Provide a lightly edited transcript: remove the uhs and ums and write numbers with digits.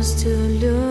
to lose.